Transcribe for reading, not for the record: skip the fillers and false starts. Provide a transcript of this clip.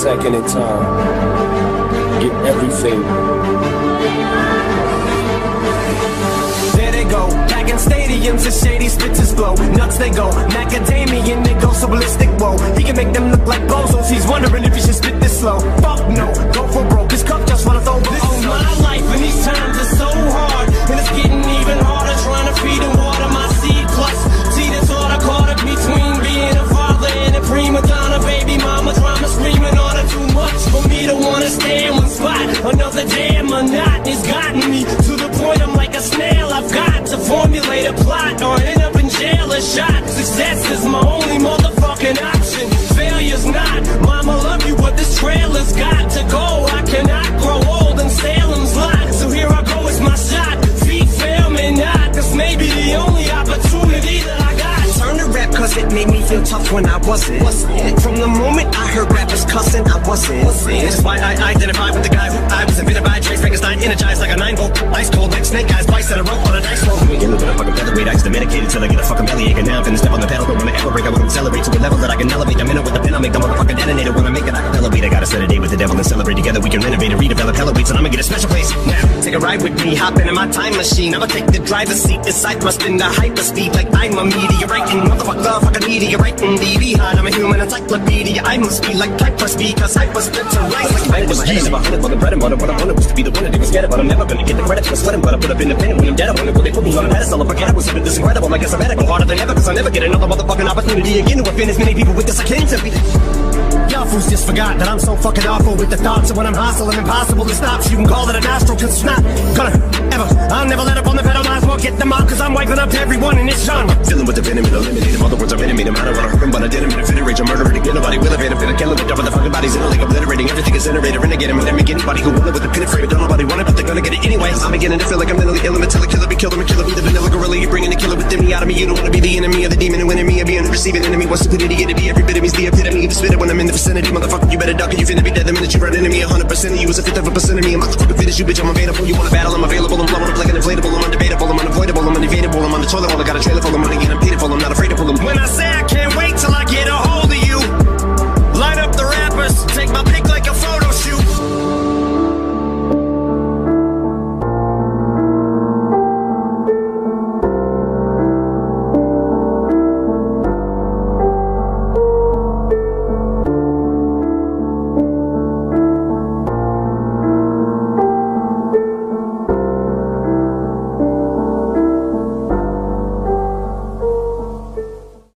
second in time. Get everything. There they go, packing stadiums as shady spitters flow. Nuts they go, macadamian, they go so ballistic, whoa. He can make them look like bozos, he's wondering if he should spit this slow. Fuck no, go for broke, his cup just runneth over. This is my life and these times are so hard. And it's getting even harder trying to feed and water my seed plus. See this order caught up between being a father and a prima donna. Baby mama drama screaming order too much for me to want to stay in one spot. Another damn monotony's gotten me to the point I'm like a snail. I've got to formulate a plot or end up in jail or shot. Success is my only motherfucking option. Failure's not. Mama love you but this trailer's got to go. I cannot grow old in Salem's Lot. So here I go, it's my shot. This may be the only opportunity that I got. Turn to rap cause it made me feel tough when I wasn't. From the moment I heard rappers cussing, I wasn't. This is why I identify with the guy who I was invented by. Trace Frankenstein energized like a 9-volt ice cold. Like snake eyes, twice at a rope on a dice roll. Give me a fucking feather weight, I used to medicate it till I get a fucking bellyache. And now I'm finna step on the pedal, but when I accelerate, I will accelerate to a level that I can elevate. I'm in it with the pen, I'll make the motherfucking detonator. When I make it, I can elevate. I gotta set a date with the devil and celebrate together. We can renovate and redevelop elevates, and I'ma get a special place. Now, take a ride with me, hop into my time machine. I'ma take the driver's seat, decide thrust in the hyperspeed like I'm a meteorite. Motherfucker, love, fuck a meteorite in the behind. I'm a human encyclopedia. I must be like Cypress because I was meant to rise like I was Jesus. I hunted for the bread and butter, but I wanted was to be the winner. They was scared, but I'm never gonna get the credit for sweating. But I put up in the pen when I'm dead. I wonder will they put me on a pedestal. I forget I was living this incredible, like a sabbatical, harder than ever. Cause I never get another motherfucking opportunity again to offend as many people with this I came to be. Y'all fools just forgot that I'm so fucking awful with the thoughts. And when I'm hostile, I'm impossible to stop. So you can call it a nostril, cause it's not gonna ever. I'll never let up on the pedal, might as well get them out. Cause I'm wiping up to everyone in this genre. Dealing with the venom. Eliminate them, all the words I'm enemy, no matter what I heard, but I didn't mean to fit a rage, I'm murdering again, nobody will have it, I'm gonna kill him, dump the fucking bodies in a lake, obliterating everything is generated, renegade him, and make anybody who wanted with a penetrator, don't nobody want it, but they're gonna get it anyways. I'm beginning to feel like I'm mentally ill, I'm a killer, be killed, I'm a killer, be the vanilla gorilla, you're bringing the killer within me, out of me, you don't wanna be the enemy of the demon, who enemy of being a receiving enemy, what's stupidity, it'd be every bit of me's the epitome, if you spit it when I'm in the vicinity, motherfucker, you better duck it, you finna be dead the minute you run into me, 100% of you is a fifth of a percent of me, I'm motherfucking fit as you, bitch, I'm available, you wanna battle, I'm available, I'm blowing up like an inflatable, I'm undebatable, I'm unavoidable, I'm uninvadable, I'm on the toilet, I got a trailer full of